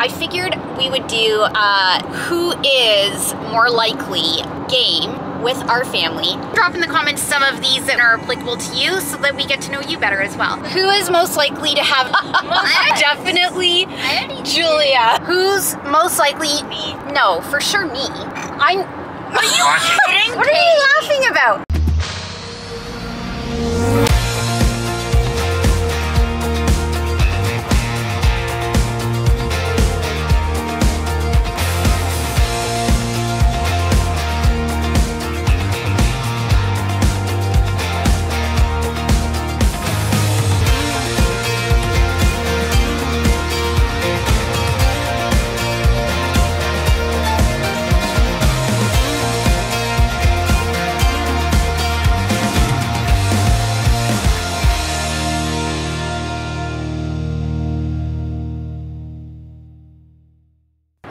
I figured we would do who is more likely game with our family. Drop in the comments some of these that are applicable to you so that we get to know you better as well. Who is most likely to have definitely Julia. Who's most likely? Me. No, for sure me. I'm Are you kidding? What are you laughing about?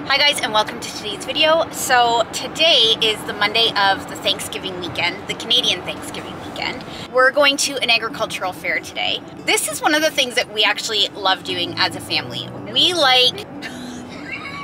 Hi guys, and welcome to today's video. So today is the Monday of the Thanksgiving weekend, the Canadian Thanksgiving weekend. We're going to an agricultural fair today. This is one of the things that we actually love doing as a family. We like...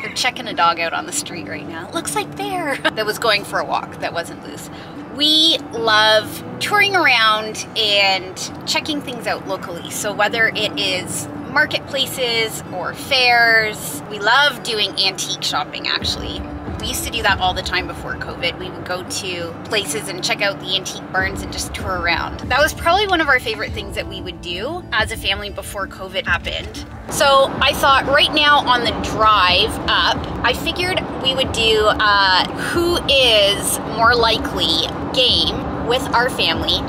They're checking a dog out on the street right now. It looks like bear. That was going for a walk, that wasn't loose. We love touring around and checking things out locally. So whether it is marketplaces or fairs. We love doing antique shopping actually. We used to do that all the time before COVID. We would go to places and check out the antique barns and just tour around. That was probably one of our favorite things that we would do as a family before COVID happened. So I thought right now on the drive up, I figured we would do who is more likely game with our family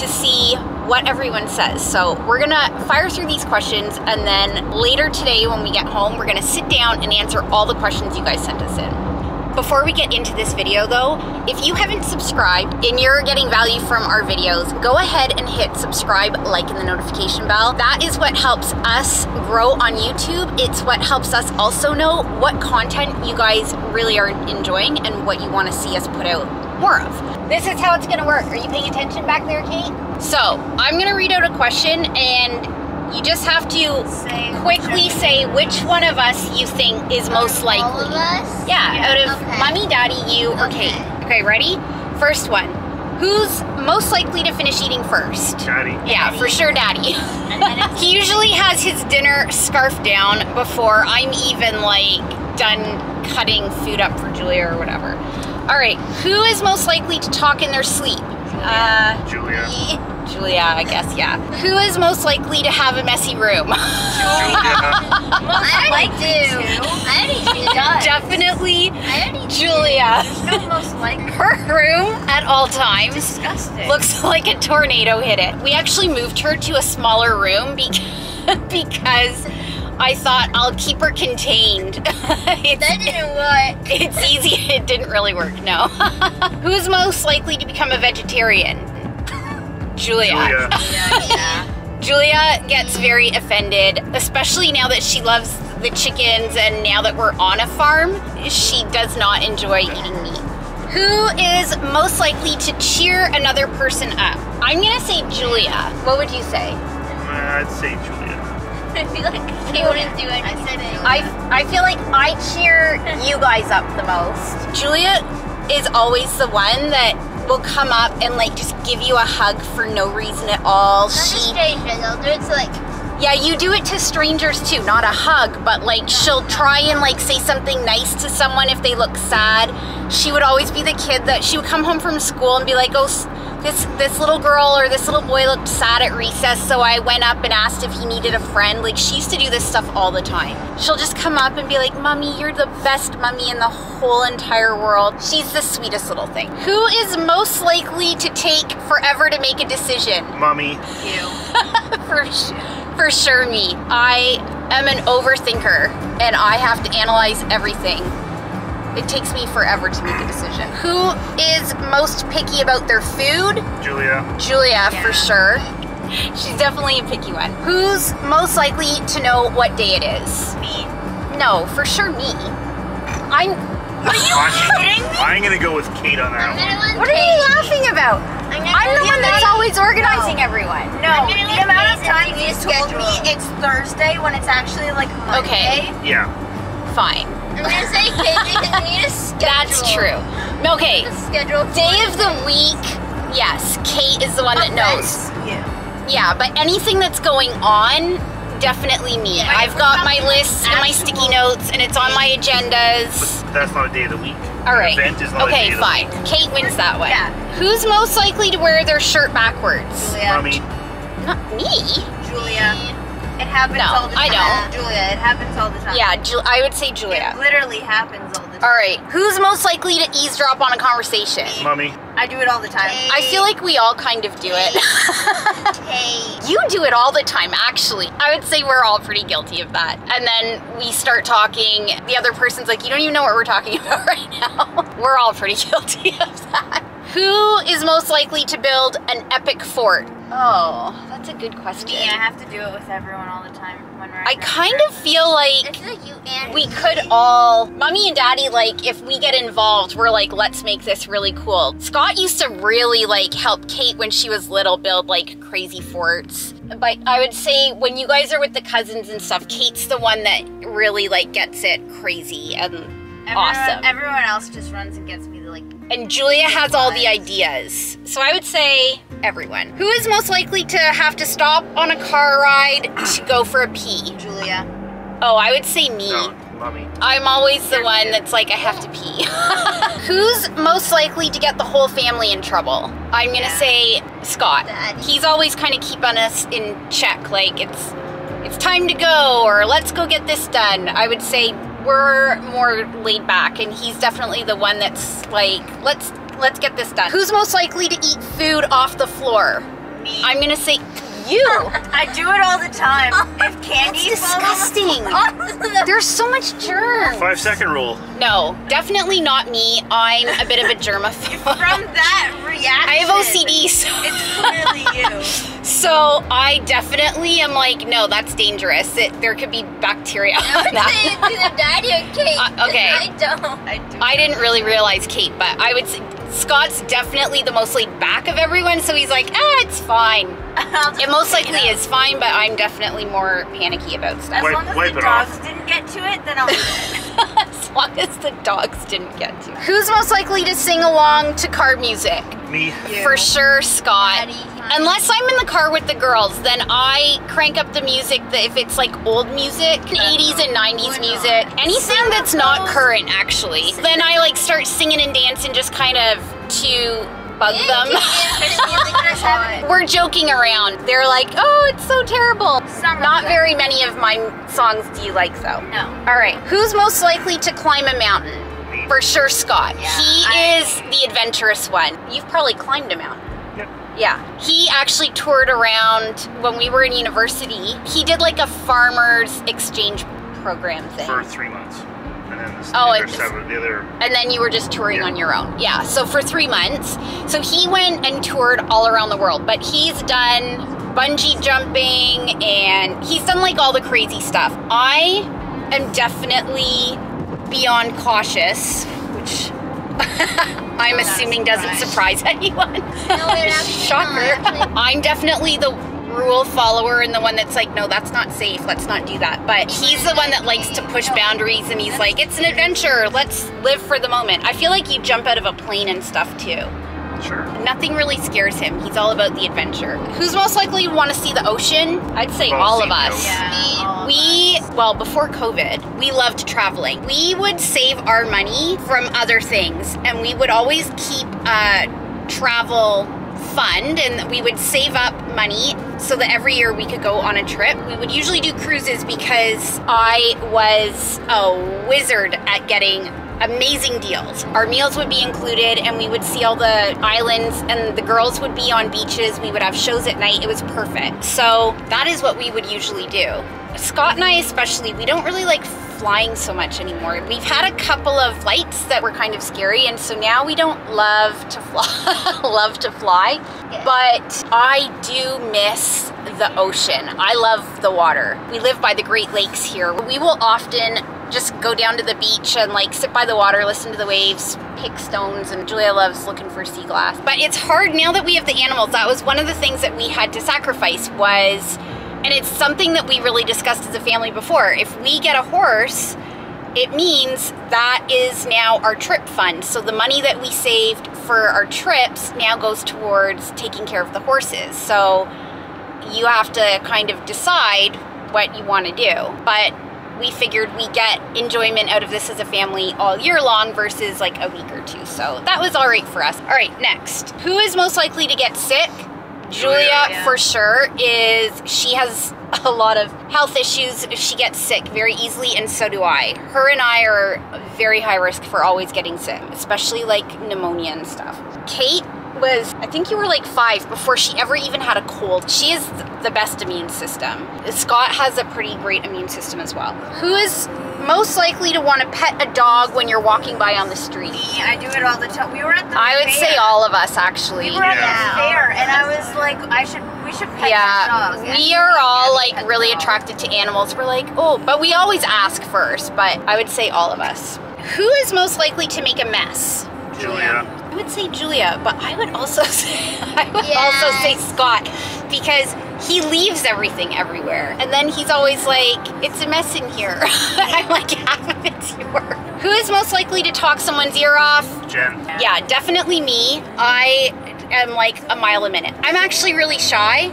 to see what everyone says. So we're gonna fire through these questions, and then later today when we get home, we're gonna sit down and answer all the questions you guys sent us in. Before we get into this video though, if you haven't subscribed and you're getting value from our videos, go ahead and hit subscribe, like, and the notification bell. That is what helps us grow on YouTube. It's what helps us also know what content you guys really are enjoying and what you wanna see us put out more of. This is how it's gonna work. Are you paying attention back there, Kate? So, I'm gonna read out a question and you just have to quickly say which one of us you think is most likely. All of us? Yeah, out of mommy, daddy, you, or Kate. Okay, ready? First one. Who's most likely to finish eating first? Daddy. Yeah, daddy. For sure daddy. He usually has his dinner scarfed down before I'm even like done cutting food up for Julia or whatever. All right, who is most likely to talk in their sleep? Julia, I guess, yeah. Who is most likely to have a messy room? Julia. Most likely to. Definitely Julia. There's no most likely. Her room at all times disgusting. Looks like a tornado hit it. We actually moved her to a smaller room because I thought I'll keep her contained. That didn't work. It's easy. It didn't really work, no. Who's most likely to become a vegetarian? Julia. Yeah. Julia gets very offended, especially now that she loves the chickens and now that we're on a farm, she does not enjoy eating meat. Who is most likely to cheer another person up? I'm gonna say Julia. What would you say? I'd say Julia. I feel like he wouldn't do anything. I feel like I cheer you guys up the most. Julia is always the one that will come up and like just give you a hug for no reason at all. Not strangers, I'll do it to like... Yeah, you do it to strangers too, not a hug, but like she'll try and like say something nice to someone if they look sad. She would always be the kid that she would come home from school and be like, oh, this little girl or this little boy looked sad at recess, so I went up and asked if he needed a friend. Like, she used to do this stuff all the time. She'll just come up and be like, Mommy, you're the best mommy in the whole entire world. She's the sweetest little thing. Who is most likely to take forever to make a decision? Mommy. You. For sure me. I am an overthinker, and I have to analyze everything. It takes me forever to make a decision. Who is most picky about their food? Julia. Julia, yeah. For sure. She's definitely a picky one. Who's most likely to know what day it is? Me. No, for sure me. I'm... Are you kidding me? I'm gonna go with Kate on that one. What are you laughing about? I'm the one that's always organizing everyone. No, the amount of time you told me it's Thursday when it's actually like Monday. Okay. Yeah. fine. I'm gonna say Kate because we need a schedule. That's true. Okay. Day of the week. Yes, Kate is the one that knows. Yeah. Yeah, but anything that's going on, definitely me. Yeah, I've got my lists and my sticky notes, and it's on my agendas. But that's not a day of the week. All right. Event is not okay, a day fine. Of the week. Kate wins that one. Yeah. Who's most likely to wear their shirt backwards? Julia. Mommy. Not me. Julia. It happens all the time. No, I don't. Julia, it happens all the time. Yeah, I would say Julia. It literally happens all the time. All right. Who's most likely to eavesdrop on a conversation? Mommy. I do it all the time. Kate. I feel like we all kind of do it. Kate. You do it all the time, actually. I would say we're all pretty guilty of that. And then we start talking. The other person's like, you don't even know what we're talking about right now. We're all pretty guilty of that. Who is most likely to build an epic fort? Oh, that's a good question. Me, I have to do it with everyone all the time when we're. I kind of feel like we could all, Mommy and Daddy, like if we get involved, we're like, let's make this really cool. Scott used to really like help Kate when she was little build like crazy forts. But I would say when you guys are with the cousins and stuff, Kate's the one that really like gets it crazy and awesome. Everyone else just runs and gets me the like. And Julia has all the ideas. So I would say everyone. Who is most likely to have to stop on a car ride to go for a pee? Julia. Oh, I would say me. No, Mommy. I'm always the one that's like, I have to pee. Who's most likely to get the whole family in trouble? I'm gonna say Scott. Dad. He's always kind of keeping us in check. Like it's time to go or let's go get this done. I would say we're more laid back, and he's definitely the one that's like, let's get this done. Who's most likely to eat food off the floor? Me. I'm gonna say you. I do it all the time. If candy falls on the floor. There's so much germ. 5-second rule. No, definitely not me. I'm a bit of a germaphobe. From that reaction, I have OCD. So. It's clearly you. So I definitely am like, no, that's dangerous. There could be bacteria on that. I would say it's either Daddy or Kate. Okay. I didn't really realize Kate, but I would say Scott's definitely the most laid back of everyone, so he's like, it's fine. It most likely is fine, but I'm definitely more panicky about stuff. As long as the dogs didn't get to it, then I'll do it. As long as the dogs didn't get to it. Who's most likely to sing along to car music? Me. You. For sure, Scott. Daddy. Unless I'm in the car with the girls, then I crank up the music if it's like old music, 80s and 90s music, anything that's not current actually. Then I like start singing and dancing just kind of to bug them. We're joking around. They're like, oh, it's so terrible. Not very many of my songs do you like though. No. All right, who's most likely to climb a mountain? For sure, Scott. Yeah, he is the adventurous one. You've probably climbed a mountain. Yeah, he actually toured around when we were in university. He did like a farmer's exchange program thing. For 3 months. And then and then you were just touring on your own. Yeah, so for 3 months. So he went and toured all around the world, but he's done bungee jumping and he's done like all the crazy stuff. I am definitely beyond cautious, which I'm assuming doesn't surprise anyone. No, shocker. I'm definitely the rule follower and the one that's like, no, that's not safe. Let's not do that. But he's the one that likes to push boundaries and he's like, it's an adventure. Let's live for the moment. I feel like you jump out of a plane and stuff too. Sure. Nothing really scares him. He's all about the adventure. Who's most likely to want to see the ocean? I'd say all of us. Yeah, well, before COVID, we loved traveling. We would save our money from other things and we would always keep a travel fund and we would save up money so that every year we could go on a trip. We would usually do cruises because I was a wizard at getting amazing deals. Our meals would be included and we would see all the islands and the girls would be on beaches. We would have shows at night. It was perfect. So that is what we would usually do. Scott and I especially, we don't really like flying so much anymore. We've had a couple of flights that were kind of scary and so now we don't love to fly, but I do miss the ocean. I love the water. We live by the Great Lakes here. We will often just go down to the beach and like sit by the water, listen to the waves, pick stones, and Julia loves looking for sea glass. But it's hard now that we have the animals. That was one of the things that we had to sacrifice was, and it's something that we really discussed as a family before, if we get a horse it means that is now our trip fund. So the money that we saved for our trips now goes towards taking care of the horses. So you have to kind of decide what you want to do. But we figured we get enjoyment out of this as a family all year long versus like a week or two. So that was all right for us. All right, next. Who is most likely to get sick? Julia, for sure, she has a lot of health issues. She gets sick very easily, and so do I. Her and I are very high risk for always getting sick, especially like pneumonia and stuff. Kate was, I think you were like 5 before she ever even had a cold. She is the best immune system. Scott has a pretty great immune system as well. Who is most likely to want to pet a dog when you're walking by on the street? Me, I do it all the time. We were at the fair. I would say all of us, actually. We were at the fair, and I was like, we should pet dogs. We are all like really attracted to animals. We're like, oh, but we always ask first, but I would say all of us. Who is most likely to make a mess? Julia. I would say Julia, but I would also say, I would also say Scott, because he leaves everything everywhere. And then he's always like, it's a mess in here. I'm like, half of it's yours. Who is most likely to talk someone's ear off? Jen. Yeah, definitely me. I am like a mile a minute. I'm actually really shy.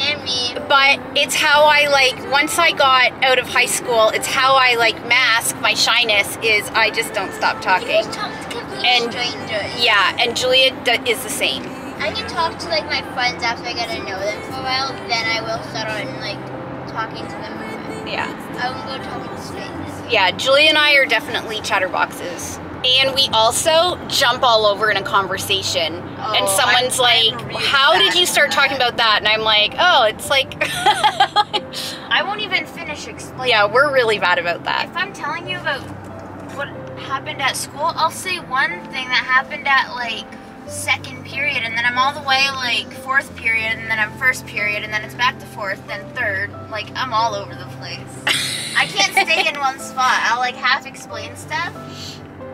And me. But it's how I like, once I got out of high school, it's how I like mask my shyness is I just don't stop talking. You just talk to completely strangers. Yeah, and Julia is the same. I can talk to like my friends after I get to know them for a while, then I will start on like talking to them. Yeah. I won't go talking to strangers. Yeah, Julia and I are definitely chatterboxes. And we also jump all over in a conversation, and someone's like, how did you start talking about that? And I'm like, oh, it's like... I won't even finish explaining. Yeah, we're really bad about that. If I'm telling you about what happened at school, I'll say one thing that happened at like 2nd period, and then I'm all the way like 4th period, and then I'm 1st period, and then it's back to 4th, then 3rd. Like, I'm all over the place. I can't stay in one spot. I'll like half explain stuff.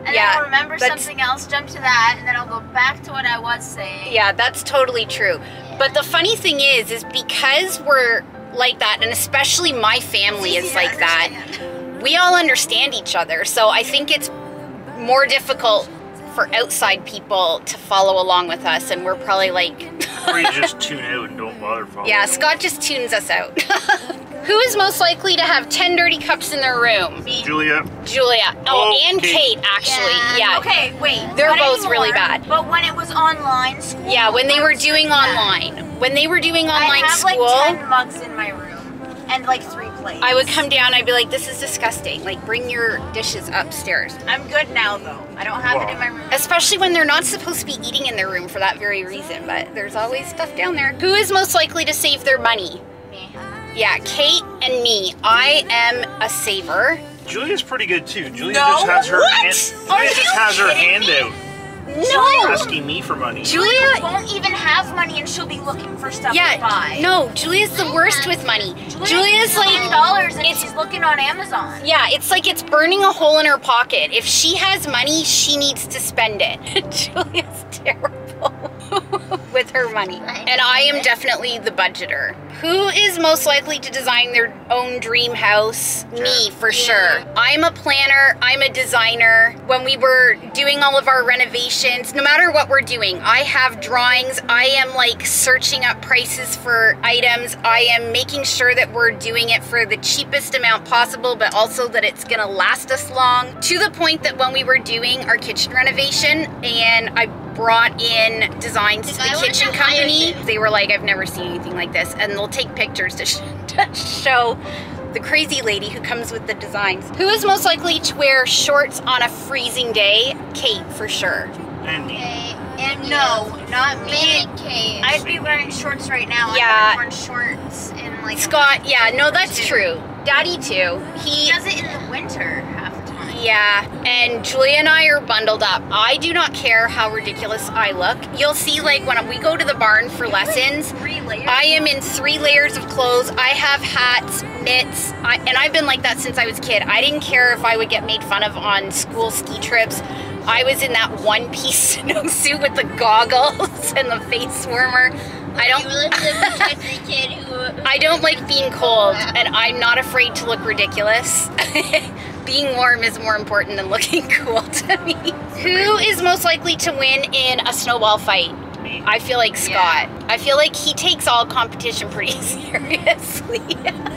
And then I'll remember something else, jump to that, and then I'll go back to what I was saying. Yeah, that's totally true. Yeah. But the funny thing is because we're like that, and especially my family is like that, we all understand each other. So I think it's more difficult for outside people to follow along with us, and we're probably like... Or you just tune out and don't bother following. Yeah, Scott just tunes us out. Who is most likely to have 10 dirty cups in their room? Me. Julia. Oh, and Kate, actually. Yeah. Okay, wait. They're both really bad. But when it was online school. Yeah, when they were doing online. When they were doing online school. I have like 10 mugs in my room and like 3 plates. I would come down, I'd be like, this is disgusting. Like, bring your dishes upstairs. I'm good now, though. I don't have it in my room. Especially when they're not supposed to be eating in their room for that very reason. But there's always stuff down there. Who is most likely to save their money? Me. Yeah, Kate and me. I am a saver. Julia's pretty good too. Julia just has her hand out. No, asking me for money. Julia won't even have money, and she'll be looking for stuff to buy. No, Julia's the worst with money. Julia's like $10, and she's looking on Amazon. Yeah, it's like it's burning a hole in her pocket. If she has money, she needs to spend it. Julia's terrible with her money, and I am definitely the budgeter. Who is most likely to design their own dream house? Me, for sure. I'm a planner, I'm a designer. When we were doing all of our renovations, no matter what we're doing, I have drawings, I am like searching up prices for items, I am making sure that we're doing it for the cheapest amount possible, but also that it's gonna last us long. To the point that when we were doing our kitchen renovation, and I brought in designs to the kitchen company, they were like, I've never seen anything like this, and they'll take pictures to show the crazy lady who comes with the designs. Who is most likely to wear shorts on a freezing day? Kate, for sure. And me. Not me. And Kate. I'd be wearing shorts right now. Yeah. I've worn shorts in like Scott, no, that's true. Daddy too. He does it in the winter half the time. Yeah, and Julia and I are bundled up. I do not care how ridiculous I look. You'll see like when we go to the barn for lessons, I am in 3 layers of clothes. I have hats, mitts, and I've been like that since I was a kid. I didn't care if I would get made fun of on school ski trips. I was in that one-piece snowsuit with the goggles and the face warmer. I don't like being cold, and I'm not afraid to look ridiculous. being warm is more important than looking cool to me. Who is most likely to win in a snowball fight? Me. I feel like Scott. Yeah. I feel like he takes all competition pretty seriously.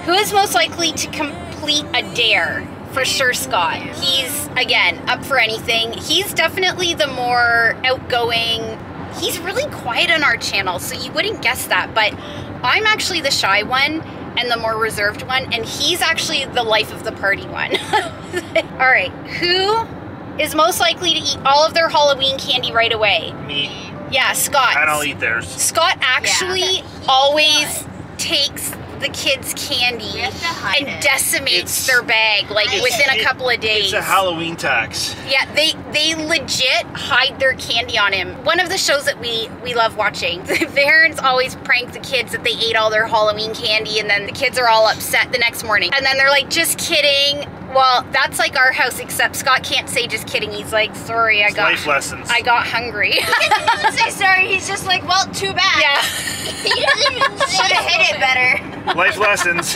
Who is most likely to complete a dare? For sure, Scott. He's, again, up for anything. He's definitely the more outgoing. He's really quiet on our channel, so you wouldn't guess that, but I'm actually the shy one and the more reserved one, and he's actually the life of the party one. All right, who is most likely to eat all of their Halloween candy right away? Me. Yeah, Scott. And I'll eat theirs. Scott actually always takes the kids' candy and decimates their bag like within a couple of days. It's a Halloween tax. Yeah, they legit hide their candy on him. One of the shows that we love watching, the parents always prank the kids that they ate all their Halloween candy, and then the kids are all upset the next morning. And then they're like, just kidding. Well, that's like our house, except Scott can't say just kidding. He's like, sorry, I got life lessons. I got hungry. He doesn't even say sorry. He's just like, well, too bad. Yeah. He doesn't even say, should have hit it better. Life lessons.